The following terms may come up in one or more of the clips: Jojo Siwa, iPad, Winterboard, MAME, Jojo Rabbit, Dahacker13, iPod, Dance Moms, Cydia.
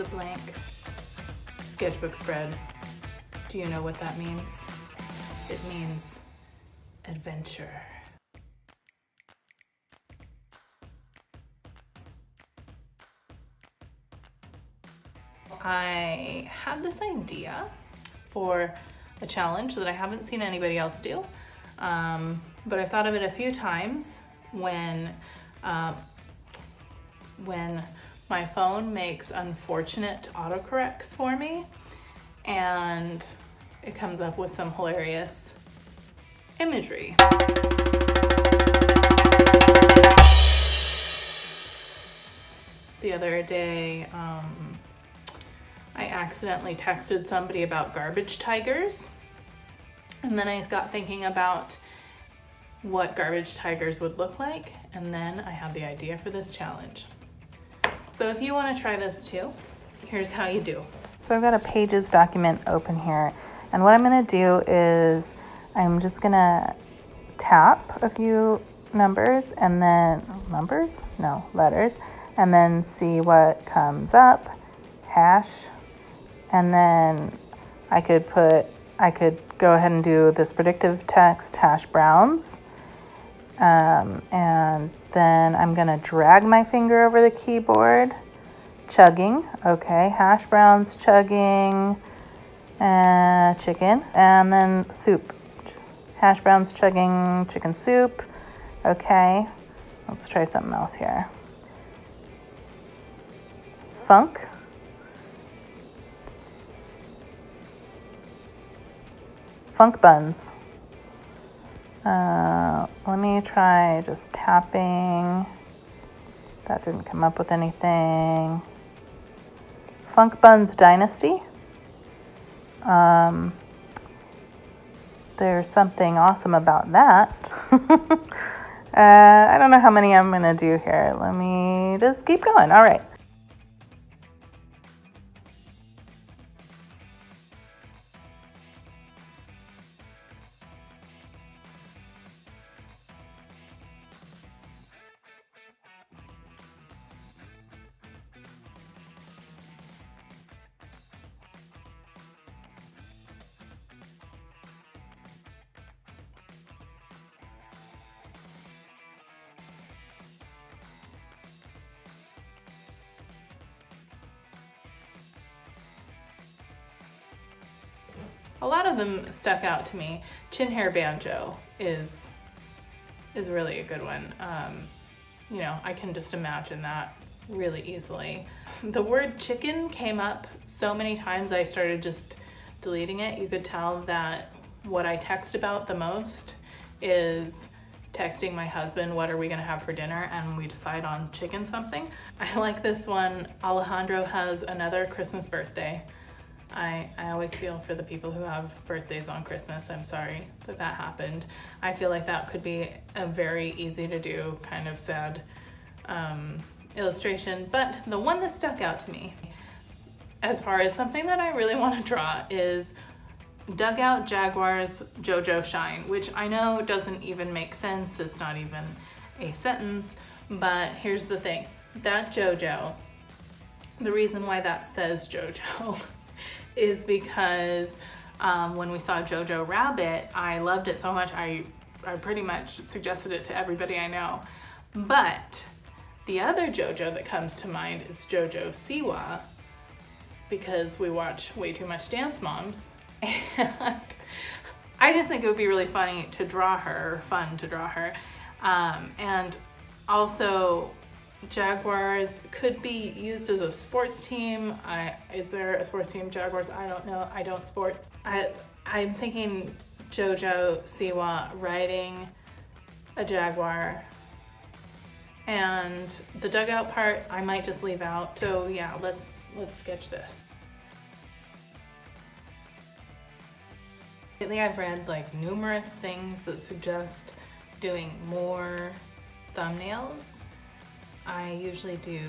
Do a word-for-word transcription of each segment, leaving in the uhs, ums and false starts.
is a blank. Sketchbook spread. Do you know what that means? It means adventure. I had this idea for a challenge that I haven't seen anybody else do, um, but I've thought of it a few times when uh, when my phone makes unfortunate autocorrects for me, and it comes up with some hilarious imagery. The other day, um, I accidentally texted somebody about garbage tigers, and then I got thinking about what garbage tigers would look like, and then I had the idea for this challenge. So if you want to try this too, here's how you do. So I've got a Pages document open here, and what I'm going to do is I'm just going to tap a few numbers and then numbers? No, letters, and then see what comes up. Hash. And then I could put, I could go ahead and do this predictive text, hash browns. Um, and then I'm gonna drag my finger over the keyboard, chugging, okay, hash browns, chugging, uh, chicken, and then soup. Hash browns, chugging, chicken soup, okay. Let's try something else here. Funk. Funk buns. Uh, let me try just tapping. That didn't come up with anything. Funk Buns Dynasty. Um, there's something awesome about that. uh, I don't know how many I'm gonna do here. Let me just keep going. All right. A lot of them stuck out to me. Chin hair banjo is is really a good one. Um, you know, I can just imagine that really easily. The word chicken came up so many times I started just deleting it. You could tell that what I text about the most is texting my husband, what are we gonna have for dinner? And we decide on chicken something. I like this one, Alejandro has another Christmas birthday. I, I always feel for the people who have birthdays on Christmas. I'm sorry that that happened. I feel like that could be a very easy to do, kind of sad um, illustration. But the one that stuck out to me, as far as something that I really want to draw, is Dugout Jaguars JoJo Shine, which I know doesn't even make sense. It's not even a sentence, but here's the thing. That JoJo, the reason why that says JoJo is because um, when we saw Jojo Rabbit, I loved it so much, I, I pretty much suggested it to everybody I know. But the other Jojo that comes to mind is Jojo Siwa, because we watch way too much Dance Moms. And I just think it would be really funny to draw her, fun to draw her. Um, and also, Jaguars could be used as a sports team. I, is there a sports team, Jaguars? I don't know. I don't sports. I, I'm thinking Jojo Siwa riding a jaguar. And the dugout part, I might just leave out. So yeah, let's, let's sketch this. Lately I've read like numerous things that suggest doing more thumbnails. I usually do,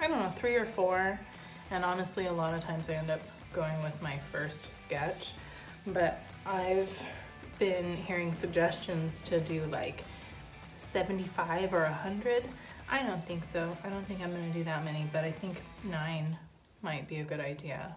I don't know, three or four, and honestly a lot of times I end up going with my first sketch, but I've been hearing suggestions to do like seventy-five or a hundred. I don't think so. I don't think I'm gonna do that many, but I think nine might be a good idea.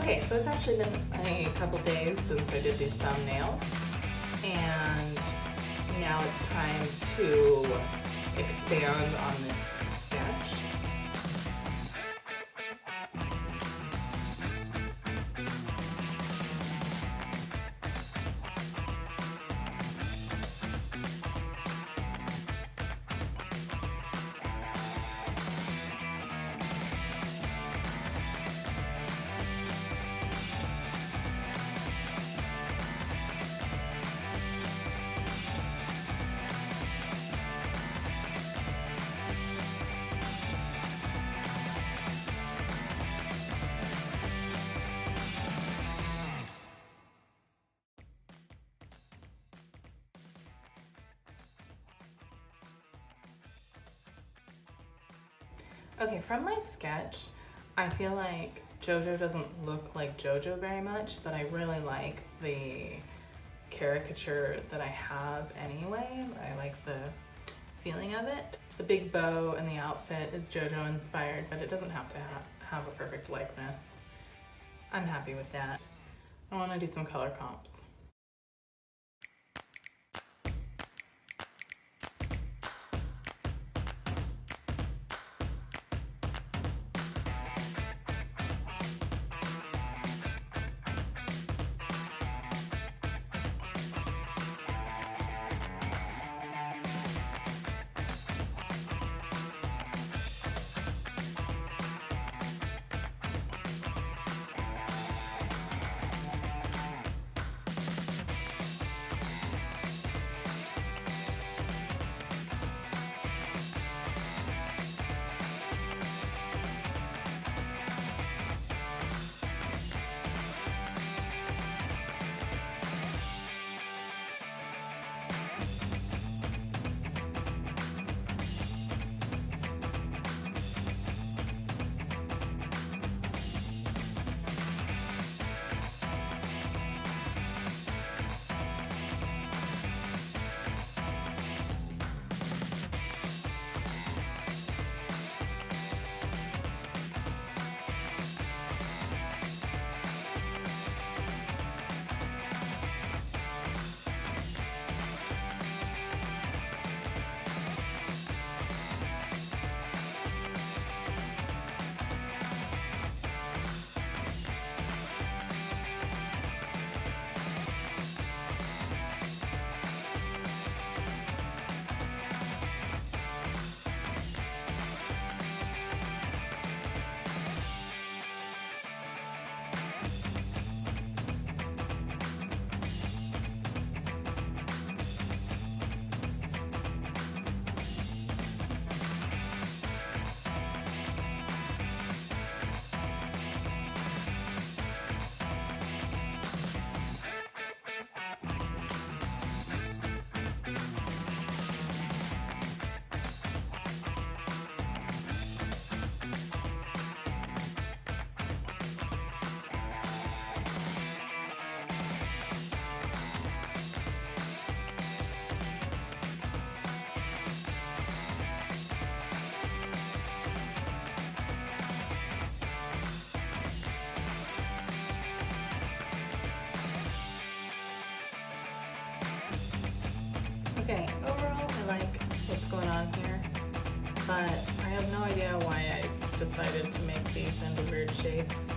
Okay, so it's actually been a couple days since I did these thumbnails, and now it's time to expand on this sketch. Okay, from my sketch, I feel like JoJo doesn't look like JoJo very much, but I really like the caricature that I have anyway. I like the feeling of it. The big bow and the outfit is JoJo inspired, but it doesn't have to ha have a perfect likeness. I'm happy with that. I want to do some color comps. Okay, overall I like what's going on here, but I have no idea why I've decided to make these into weird shapes,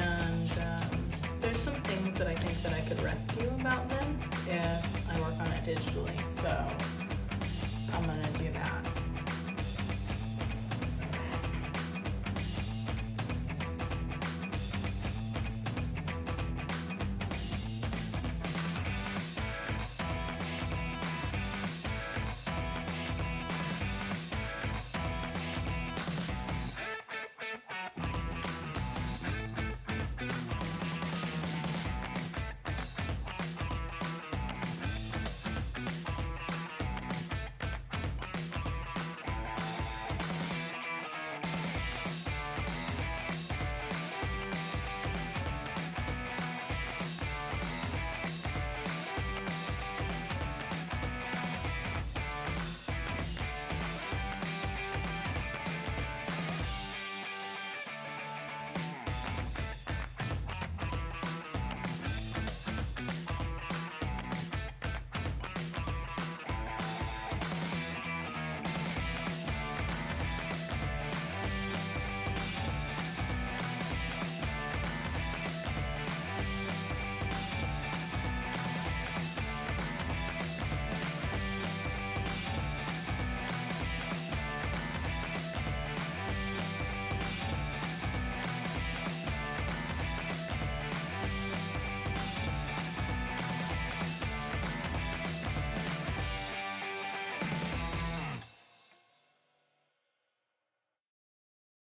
and um, there's some things that I think that I could rescue about this if I work on it digitally, so I'm gonna do that.